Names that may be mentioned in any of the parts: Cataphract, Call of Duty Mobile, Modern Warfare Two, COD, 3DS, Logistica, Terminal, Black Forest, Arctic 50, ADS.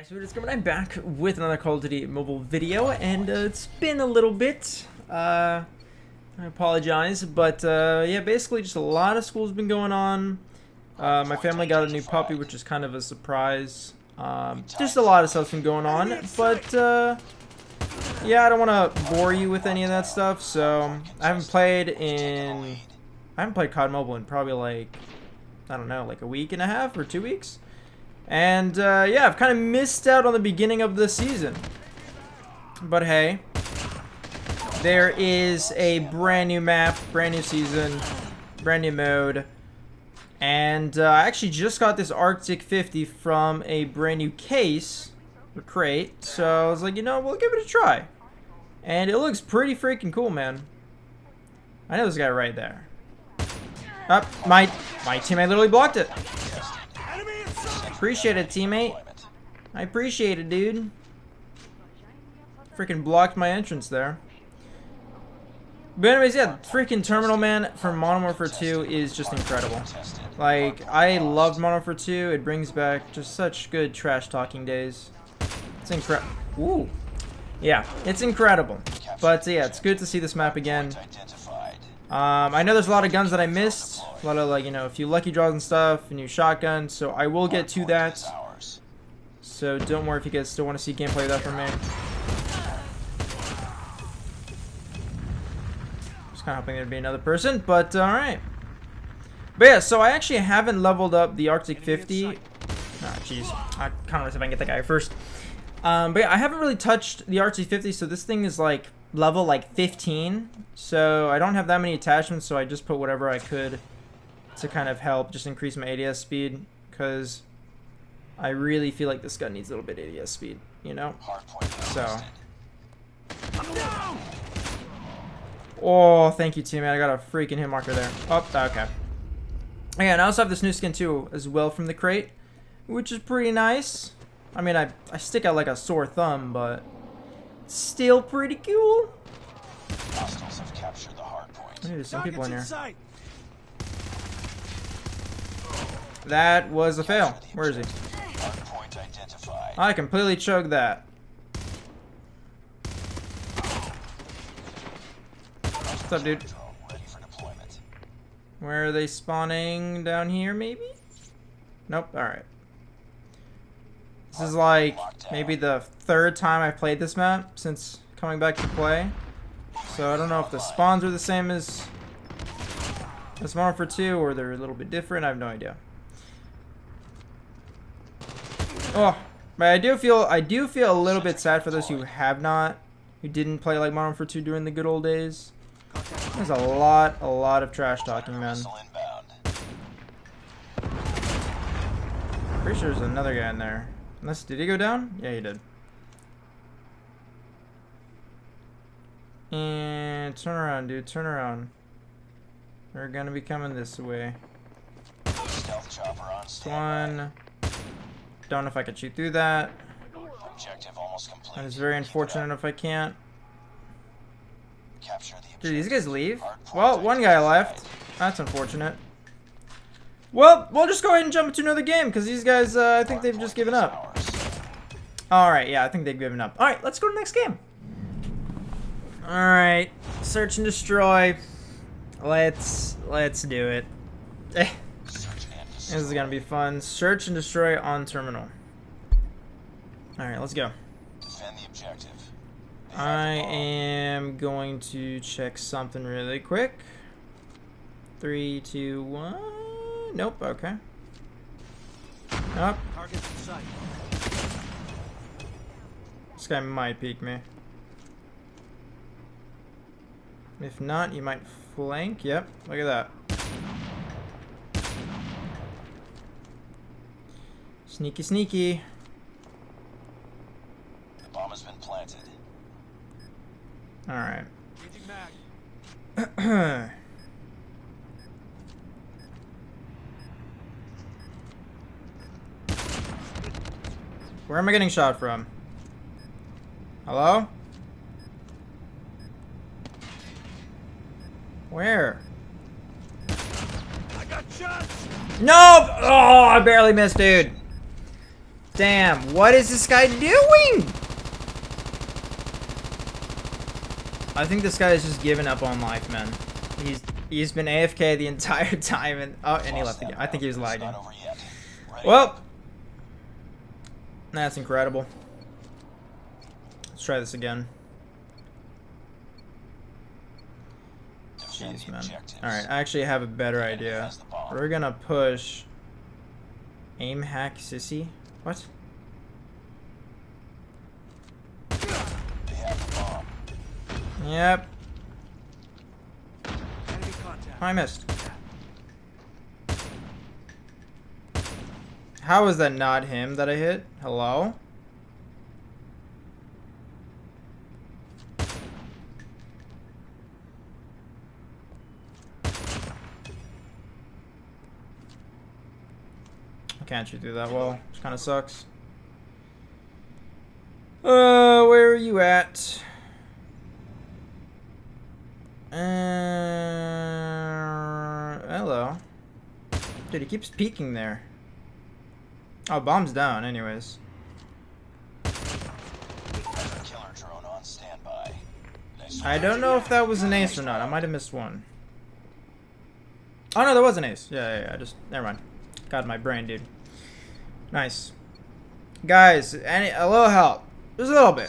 Guys, we're just coming. I'm back with another Call of Duty Mobile video, and it's been a little bit. I apologize, but yeah, basically just a lot of school's been going on. My family got a new puppy, which is kind of a surprise. Just a lot of stuff's been going on, but yeah, I don't want to bore you with any of that stuff. So I haven't played COD Mobile in probably like, I don't know, like a week and a half or 2 weeks. And, yeah, I've kind of missed out on the beginning of the season. But, hey. There is a brand new map, brand new season, brand new mode. And I actually just got this Arctic 50 from a brand new case, or crate. So, I was like, you know, we'll give it a try. And it looks pretty freaking cool, man. I know this guy right there. Oh, my teammate literally blocked it. Appreciate it, teammate. I appreciate it, dude. Freaking blocked my entrance there. But anyways, yeah, freaking Terminal, man, from Modern Warfare 2 is just incredible. Like, I love Modern Warfare 2. It brings back just such good trash-talking days. It's incredible. Ooh. Yeah, it's incredible. But, yeah, it's good to see this map again. I know there's a lot of guns that I missed, a lot of, like, you know, a few lucky draws and stuff, a new shotgun, so I will get to that. So don't worry if you guys still want to see gameplay of that from me. Just kind of hoping there'd be another person, but alright. But yeah, so I actually haven't leveled up the Arctic 50. Oh, jeez. I kind of want to see if I can get that guy first. But yeah, I haven't really touched the Arctic 50, so this thing is like level like 15, so I don't have that many attachments, so I just put whatever I could to kind of help just increase my ADS speed, because I really feel like this gun needs a little bit of ADS speed, you know? So. Oh, thank you, teammate. I got a freaking hit marker there. Oh, okay. Yeah, and I also have this new skin too, as well, from the crate, which is pretty nice. I mean, I stick out like a sore thumb, but still pretty cool. Hostiles have captured the hard point. There's some people in here. That was a fail. Where is he? I completely chugged that. What's up, dude? Where are they spawning? Down here, maybe? Nope. All right. This is like maybe the third time I've played this map since coming back to play. So I don't know if the spawns are the same as this Modern Warfare 2 or they're a little bit different. I have no idea. Oh, but I do feel a little bit sad for those who didn't play like Modern Warfare 2 during the good old days. There's a lot of trash talking, man. Pretty sure there's another guy in there. Unless, did he go down? Yeah, he did. And turn around, dude. Turn around. They're gonna be coming this way. One. Don't know if I can shoot through that. That is very unfortunate if I can't. Dude, these guys leave? Well, one guy left. That's unfortunate. Well, we'll just go ahead and jump into another game, because these guys, I think they've just given up. Alright, yeah, I think they've given up. Alright, let's go to the next game. Alright, search and destroy. Let's do it. This is going to be fun. Search and destroy on Terminal. Alright, let's go. Defend the objective. I am going to check something really quick. 3, 2, 1... Nope, okay. Nope. This guy might peek me. If not, you might flank. Yep, look at that. Sneaky, sneaky. The bomb has been planted. Alright. Where am I getting shot from? Hello? Where? I got shot! No! Oh, I barely missed, dude. Damn, what is this guy doing? I think this guy is just giving up on life, man. He's been AFK the entire time, and oh, and he left again. I think he was lagging. Well, that's incredible. Let's try this again. Jeez, man. Alright, I actually have a better idea. We're gonna push... Aim hack sissy? What? Yep. I missed. How is that not him that I hit? Hello? Can't shoot through that wall, which kind of sucks. Where are you at? Hello. Dude, he keeps peeking there. Oh, bomb's down, anyways. I don't know if that was an ace or not. I might have missed one. Oh, no, that was an ace. Yeah, never mind. Got my brain, dude. Nice. Guys, a little help. Just a little bit.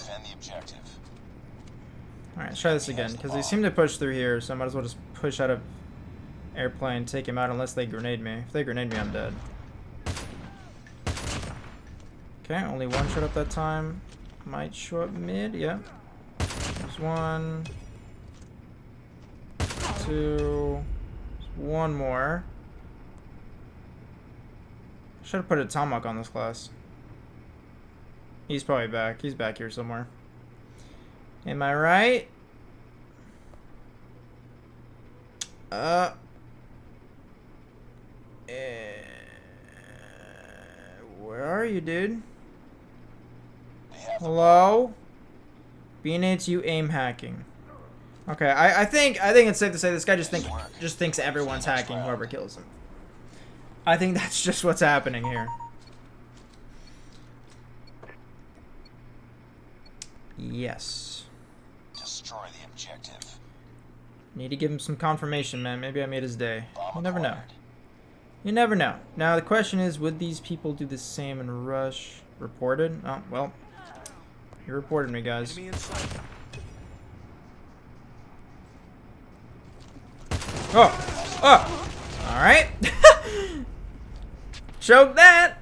Alright, let's try this again, because they seem to push through here, so I might as well just push out of airplane, take him out, unless they grenade me. If they grenade me, I'm dead. Okay, only one shot up that time. Might show up mid, yeah. There's one. Two. There's one more. Should have put a tomahawk on this class. He's probably back. He's back here somewhere. Am I right? Where are you, dude? Hello? B&H, you aim hacking. Okay, I think it's safe to say this guy just thinks everyone's hacking whoever kills him. I think that's just what's happening here. Yes. Destroy the objective. Need to give him some confirmation, man. Maybe I made his day. You never know. You never know. Now the question is, would these people do the same and rush? Reported? Oh, well. You reported me, guys. Oh! Alright. Choke that!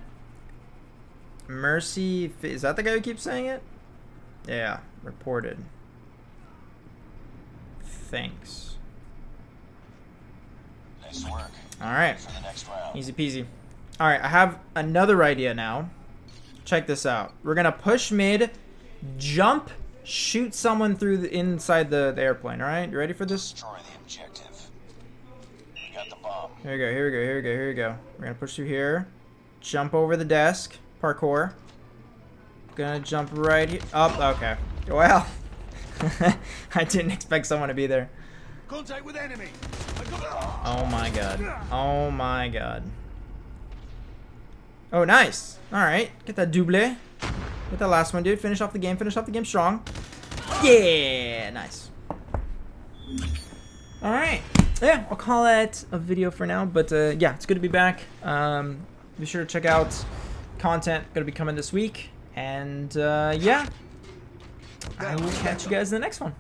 Mercy... Is that the guy who keeps saying it? Yeah, reported. Thanks. Nice work. Alright. Easy peasy. Alright, I have another idea now. Check this out. We're gonna push mid, jump, shoot someone through the, inside the airplane, alright? You ready for this? Destroy the objective. We got the bomb. Here we go, here we go, here we go, here we go. We're gonna push through here. Jump over the desk. Parkour. Gonna jump right here. Up, okay. Well. I didn't expect someone to be there. Contact with enemy. Oh my god. Oh my god. Oh, nice. Alright. Get that double. Get that last one, dude. Finish off the game. Finish off the game strong. Yeah, nice. Alright. Yeah, I'll call it a video for now, but yeah, it's good to be back. Be sure to check out content going to be coming this week, and yeah, I will catch you guys in the next one.